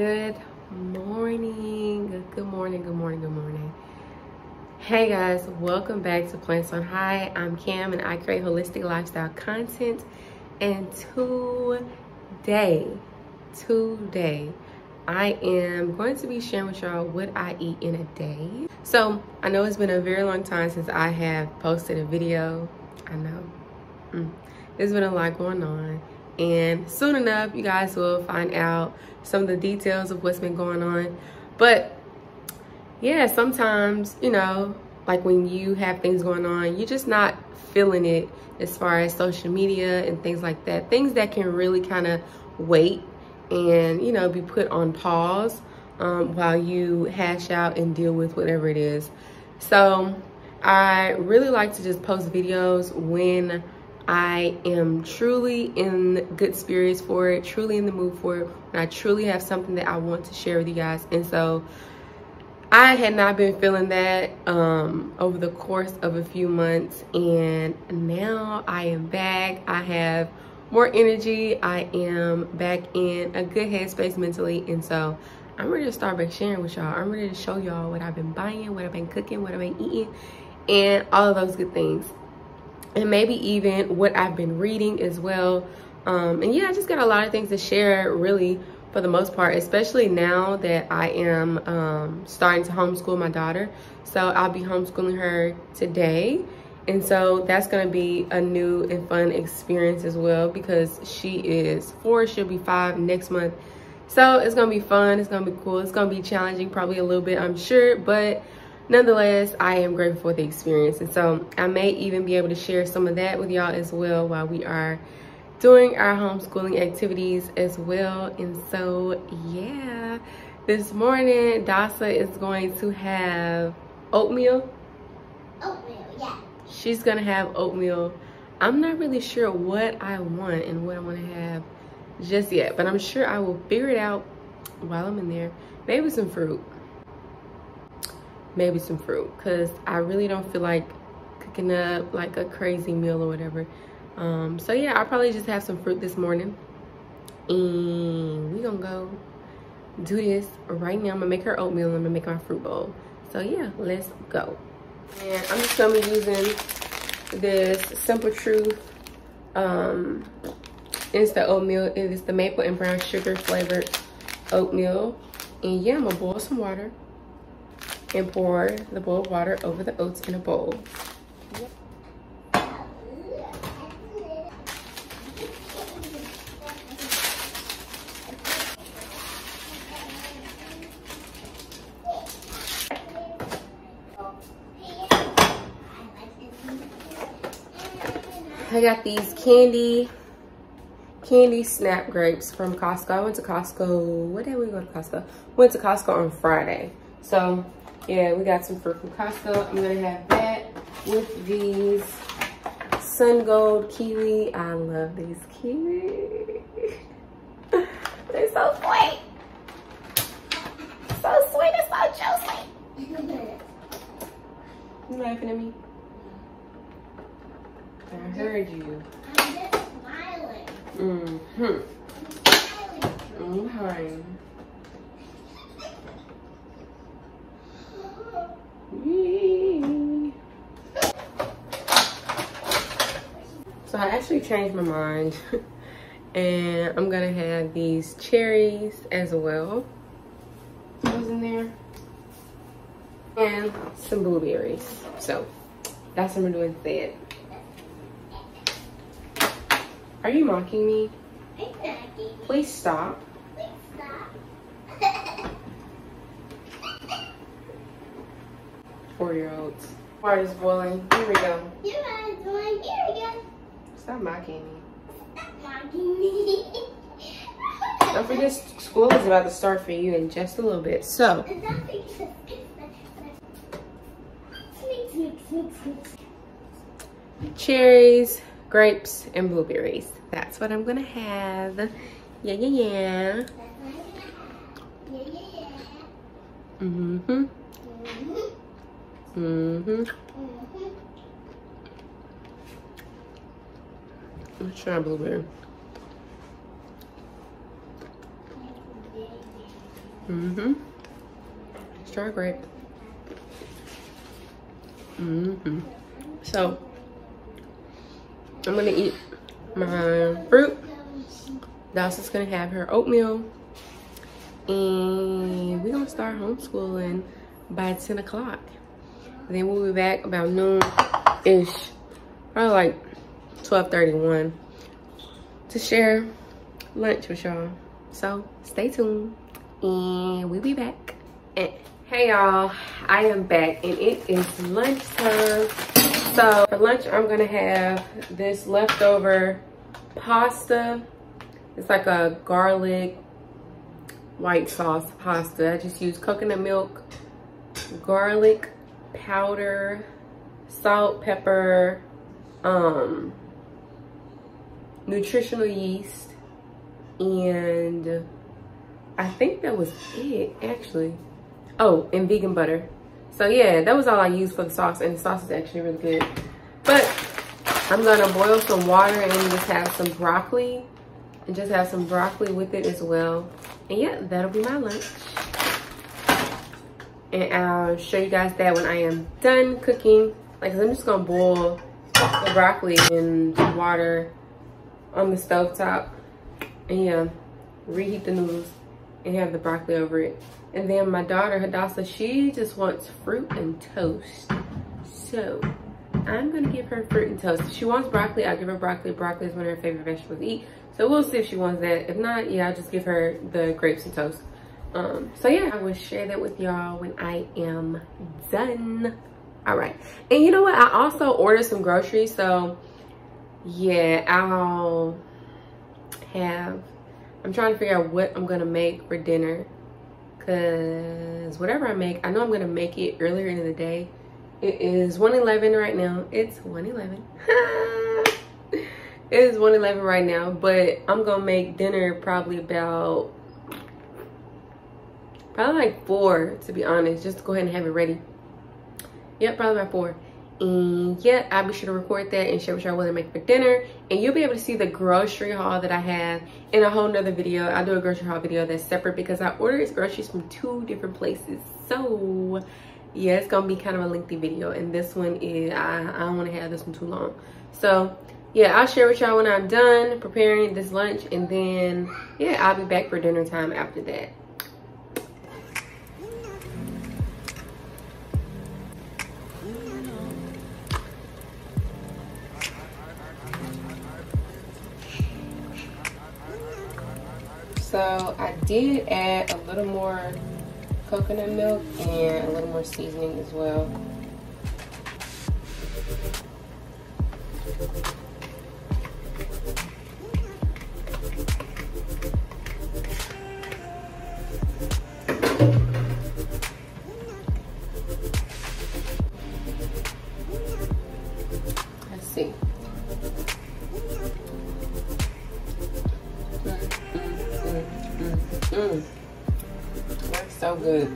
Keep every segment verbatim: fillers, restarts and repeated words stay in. Good morning, good morning, good morning, good morning. Hey guys, welcome back to Plants on High. I'm Cam and I create holistic lifestyle content. And today, today, I am going to be sharing with y'all what I eat in a day. So I know it's been a very long time since I have posted a video. I know, mm, there's been a lot going on. And soon enough, you guys will find out some of the details of what's been going on. But yeah, sometimes, you know, like when you have things going on, you're just not feeling it as far as social media and things like that. Things that can really kind of wait and, you know, be put on pause um, while you hash out and deal with whatever it is. So I really like to just post videos when I am truly in good spirits for it, truly in the mood for it, and I truly have something that I want to share with you guys. And so I had not been feeling that um, over the course of a few months, and now I am back. I have more energy. I am back in a good headspace mentally, and so I'm ready to start by sharing with y'all. I'm ready to show y'all what I've been buying, what I've been cooking, what I've been eating, and all of those good things. And maybe even what I've been reading as well. Um, and yeah, I just got a lot of things to share really for the most part, especially now that I am um, starting to homeschool my daughter. So I'll be homeschooling her today. And so that's gonna be a new and fun experience as well because she is four, she'll be five next month. So it's gonna be fun, it's gonna be cool, it's gonna be challenging probably a little bit, I'm sure, but nonetheless, I am grateful for the experience. And so I may even be able to share some of that with y'all as well while we are doing our homeschooling activities as well. And so, yeah, this morning, Dasa is going to have oatmeal. Oatmeal, yeah. She's gonna have oatmeal. I'm not really sure what I want and what I wanna have just yet, but I'm sure I will figure it out while I'm in there. Maybe some fruit. Maybe some fruit, because I really don't feel like cooking up like a crazy meal or whatever. Um, so yeah, I'll probably just have some fruit this morning. And we're gonna go do this right now. I'm gonna make her oatmeal and I'm gonna make my fruit bowl. So yeah, let's go. And I'm just gonna be using this Simple Truth um, Instant Oatmeal. It is the maple and brown sugar flavored oatmeal. And yeah, I'm gonna boil some water and pour the boiled water over the oats in a bowl. I got these candy, candy snap grapes from Costco. I went to Costco, what day did we go to Costco? Went to Costco on Friday. So, yeah, we got some fruit from Costco. I'm gonna have that with these Sun Gold Kiwi. I love these kiwi. They're so sweet. So sweet, it's so juicy. You laughing at me? I heard you. I'm just smiling. Mm-hmm. I'm smiling. So I actually changed my mind and I'm gonna have these cherries as well. Those in there and some blueberries. So that's what I'm doing instead. Are you mocking me? I'm mocking you. Please stop. Four-year-olds. Water's boiling. Here we go. You are doing. Here we go. Stop mocking me. Stop mocking me. Don't forget, school is about to start for you in just a little bit. So. Cherries, grapes, and blueberries. That's what I'm gonna have. Yeah, yeah, yeah. That's what I'm gonna have. Yeah, yeah, yeah. Mm-hmm. Mm-hmm. Mm-hmm. Mm-hmm. Let's try blueberry. Mm-hmm. Star grape. Mm-hmm. So I'm gonna eat my fruit. Dawson's gonna have her oatmeal, and we're gonna start homeschooling by ten o'clock. Then we'll be back about noon-ish, probably like twelve thirty-one, to share lunch with y'all. So stay tuned, and we'll be back. And hey y'all, I am back, and it is lunchtime. So for lunch, I'm gonna have this leftover pasta. It's like a garlic white sauce pasta. I just use coconut milk, garlic powder, salt, pepper, um, nutritional yeast, and I think that was it actually. Oh, and vegan butter. So yeah, that was all I used for the sauce, and the sauce is actually really good. But I'm gonna boil some water and just have some broccoli. And just have some broccoli with it as well. And yeah, that'll be my lunch. And I'll show you guys that when I am done cooking. Like, I'm just gonna boil the broccoli in water on the stovetop. And yeah, reheat the noodles and have the broccoli over it. And then my daughter, Hadassah, she just wants fruit and toast. So I'm gonna give her fruit and toast. If she wants broccoli, I'll give her broccoli. Broccoli is one of her favorite vegetables to eat. So we'll see if she wants that. If not, yeah, I'll just give her the grapes and toast. Um, so yeah, I will share that with y'all when I am done. All right. And you know what? I also ordered some groceries. So yeah, I'll have, I'm trying to figure out what I'm gonna make for dinner. Cause whatever I make, I know I'm gonna make it earlier in the day. It is one eleven right now. It's one eleven. It is one eleven right now, but I'm gonna make dinner probably about probably like four, to be honest, just to go ahead and have it ready. Yep, probably about four. And yeah, I'll be sure to record that and share with y'all what I make for dinner. And you'll be able to see the grocery haul that I have in a whole nother video. I'll do a grocery haul video that's separate because I ordered groceries from two different places. So yeah, it's gonna be kind of a lengthy video, and this one is i, I don't want to have this one too long. So yeah, I'll share with y'all when I'm done preparing this lunch, and then yeah, I'll be back for dinner time after that. So I did add a little more coconut milk and a little more seasoning as well. Let's see. Mm, mm, mm, mm, mm. So good.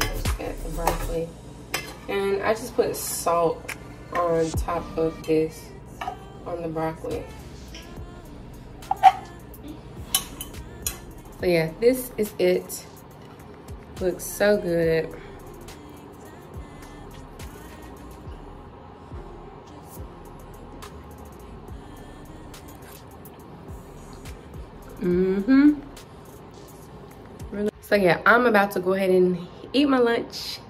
Just add the broccoli, and I just put salt on top of this on the broccoli. So yeah, this is it. Looks so good. Mm-hmm. So yeah, I'm about to go ahead and eat my lunch,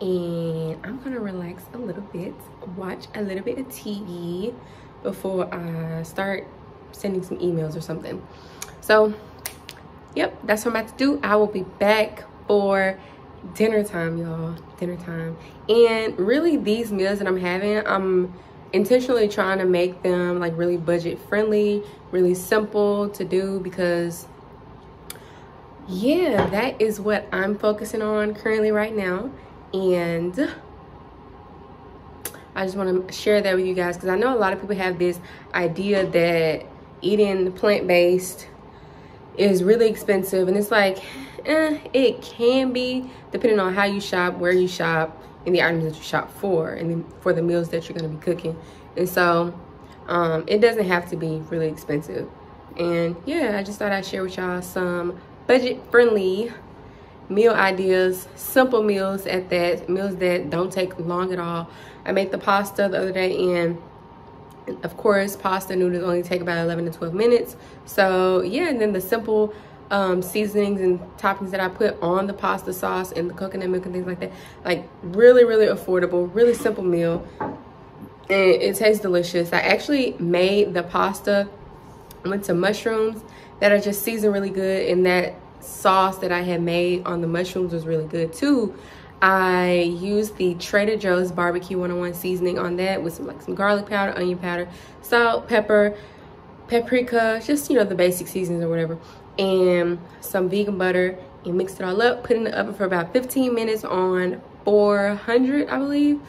and I'm gonna relax a little bit, watch a little bit of T V before I start sending some emails or something. So yep, that's what I'm about to do. I will be back for dinner time, y'all, dinner time. And really, these meals that I'm having, I'm intentionally trying to make them like really budget friendly, really simple to do, because yeah, that is what I'm focusing on currently right now, and I just want to share that with you guys, because I know a lot of people have this idea that eating plant-based is really expensive, and it's like, eh, it can be, depending on how you shop, where you shop, and the items that you shop for, and for the meals that you're going to be cooking. And so um it doesn't have to be really expensive. And yeah, I just thought I'd share with y'all some budget friendly meal ideas, simple meals at that, meals that don't take long at all. I made the pasta the other day, and of course pasta noodles only take about eleven to twelve minutes. So yeah, and then the simple um seasonings and toppings that I put on the pasta sauce and the coconut milk and things like that, like really really affordable, really simple meal, and it tastes delicious. I actually made the pasta with some mushrooms that are just seasoned really good, and that sauce that I had made on the mushrooms was really good too. I used the Trader Joe's barbecue one oh one seasoning on that with some like some garlic powder, onion powder, salt, pepper, paprika, just, you know, the basic seasonings or whatever, and some vegan butter, and mixed it all up, put it in the oven for about fifteen minutes on four hundred, I believe.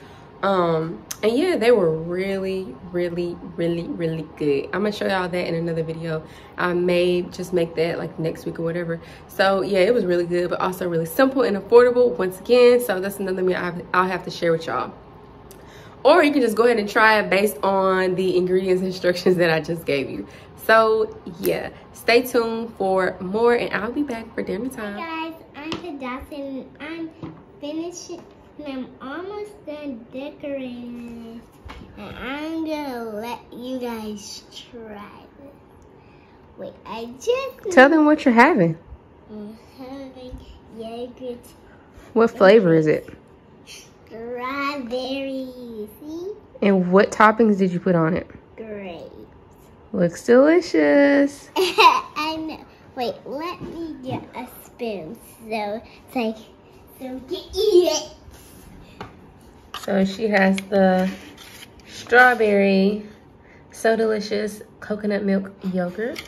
Um and yeah, they were really really really really good. I'm gonna show y'all that in another video. I may just make that like next week or whatever. So yeah, it was really good, but also really simple and affordable once again. So that's another meal I've, I'll have to share with y'all, or you can just go ahead and try it based on the ingredients instructions that I just gave you. So yeah, stay tuned for more, and I'll be back for dinner time. Hey guys, I'm Kadassi, and I'm finishing, and I'm almost done decorating this, and I'm gonna let you guys try this. Wait, I just tell them what you're having. I'm having yogurt. What flavor is it? Strawberry. See? And what toppings did you put on it? Grapes. Looks delicious. I know. Wait, let me get a spoon. So it's like, so you can eat it. So she has the strawberry So Delicious coconut milk yogurt,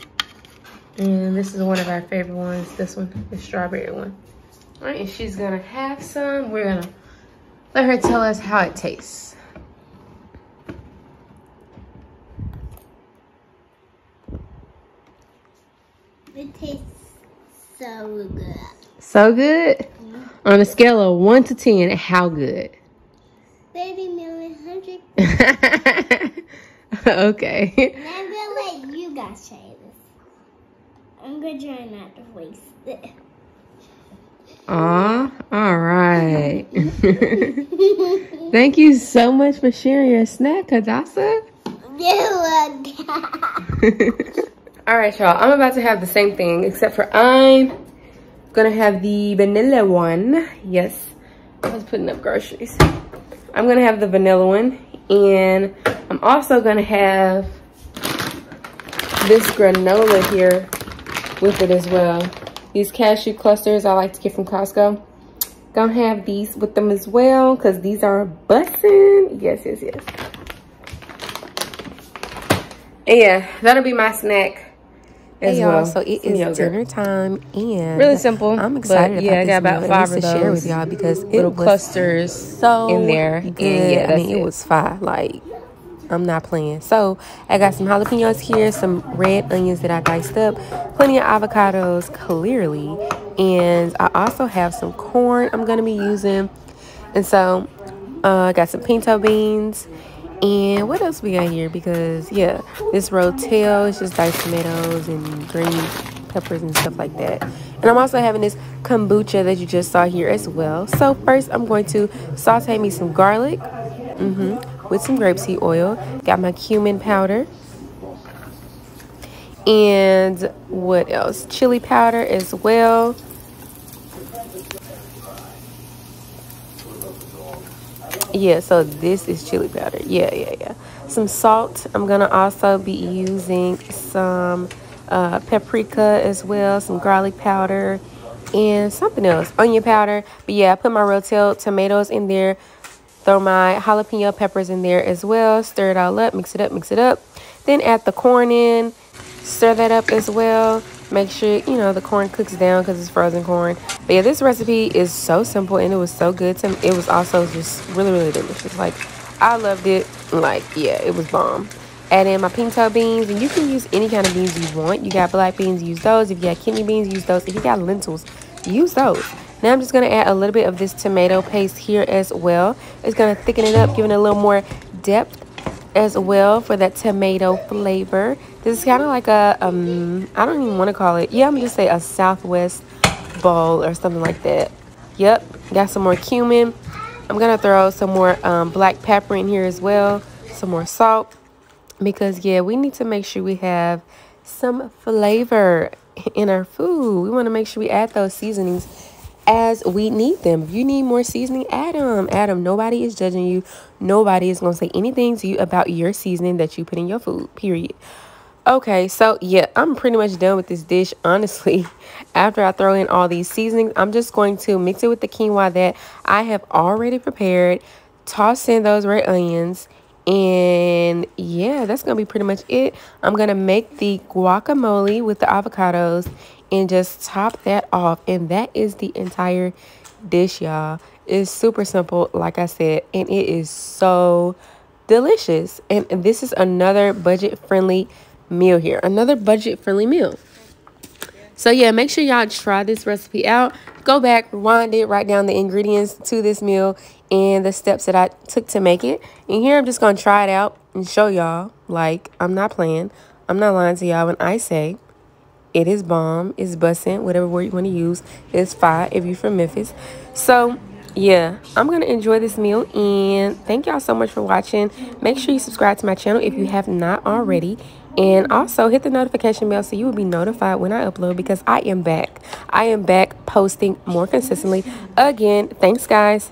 and this is one of our favorite ones, this one, the strawberry one. All right, and she's gonna have some. We're gonna let her tell us how it tastes. It tastes so good. So good? Mm-hmm. On a scale of one to ten, how good? Baby million hundred. Okay. And I'm gonna let you guys try this. I'm gonna try not to waste it. Aw, all right. Thank you so much for sharing your snack, Kadasa. All right, y'all. I'm about to have the same thing, except for I'm gonna have the vanilla one. Yes, I was putting up groceries. I'm gonna have the vanilla one, and I'm also gonna have this granola here with it as well. These cashew clusters I like to get from Costco. Gonna have these with them as well, because these are bussin'. Yes, yes, yes. And yeah, that'll be my snack. Hey y'all, well. So it is yogurt. Dinner time, and really simple. I'm excited but, yeah, about this. Yeah, I got about five of those to share with y'all because little it was clusters so in there. Good. And yeah, I mean, it. it was fire. Like, I'm not playing. So I got some jalapenos here, some red onions that I diced up, plenty of avocados, clearly, and I also have some corn I'm gonna be using. And so uh, I got some pinto beans. And what else we got here? Because yeah, this Rotel is just diced tomatoes and green peppers and stuff like that. And I'm also having this kombucha that you just saw here as well. So first, I'm going to saute me some garlic mm-hmm, with some grapeseed oil. Got my cumin powder. And what else? Chili powder as well. Yeah, so this is chili powder. Yeah, yeah, yeah. Some salt. I'm gonna also be using some uh, paprika as well, some garlic powder, and something else, onion powder. But yeah, I put my Rotel tomatoes in there, throw my jalapeno peppers in there as well, stir it all up, mix it up, mix it up. Then add the corn in, stir that up as well. Make sure, you know, the corn cooks down because it's frozen corn. But yeah, this recipe is so simple, and it was so good to me. It was also just really, really delicious. Like, I loved it. Like, yeah, it was bomb. Add in my pinto beans, and you can use any kind of beans you want. You got black beans, use those. If you got kidney beans, use those. If you got lentils, use those. Now I'm just going to add a little bit of this tomato paste here as well. It's going to thicken it up, giving it a little more depth as well for that tomato flavor. This is kind of like a um I don't even want to call it, yeah, I'm gonna just say a Southwest bowl or something like that. Yep, got some more cumin. I'm gonna throw some more um, black pepper in here as well, some more salt, because yeah, we need to make sure we have some flavor in our food. We want to make sure we add those seasonings as we need them. If you need more seasoning, add them. Add them. Nobody is judging you. Nobody is going to say anything to you about your seasoning that you put in your food, period. Okay, so yeah, I'm pretty much done with this dish, honestly. After I throw in all these seasonings, I'm just going to mix it with the quinoa that I have already prepared, toss in those red onions, and yeah, that's gonna be pretty much it. I'm gonna make the guacamole with the avocados and just top that off, and that is the entire dish, y'all. It's super simple, like I said, and it is so delicious. And this is another budget friendly meal here, another budget friendly meal. So yeah, make sure y'all try this recipe out. Go back, rewind it, write down the ingredients to this meal and the steps that I took to make it. And here I'm just going to try it out and show y'all, like, I'm not playing. I'm not lying to y'all when I say it is bomb, it's bussin', whatever word you want to use. It's fire if you're from Memphis. So yeah, I'm going to enjoy this meal, and thank y'all so much for watching. Make sure you subscribe to my channel if you have not already. And also hit the notification bell so you will be notified when I upload, because I am back. I am back posting more consistently. Again, thanks guys.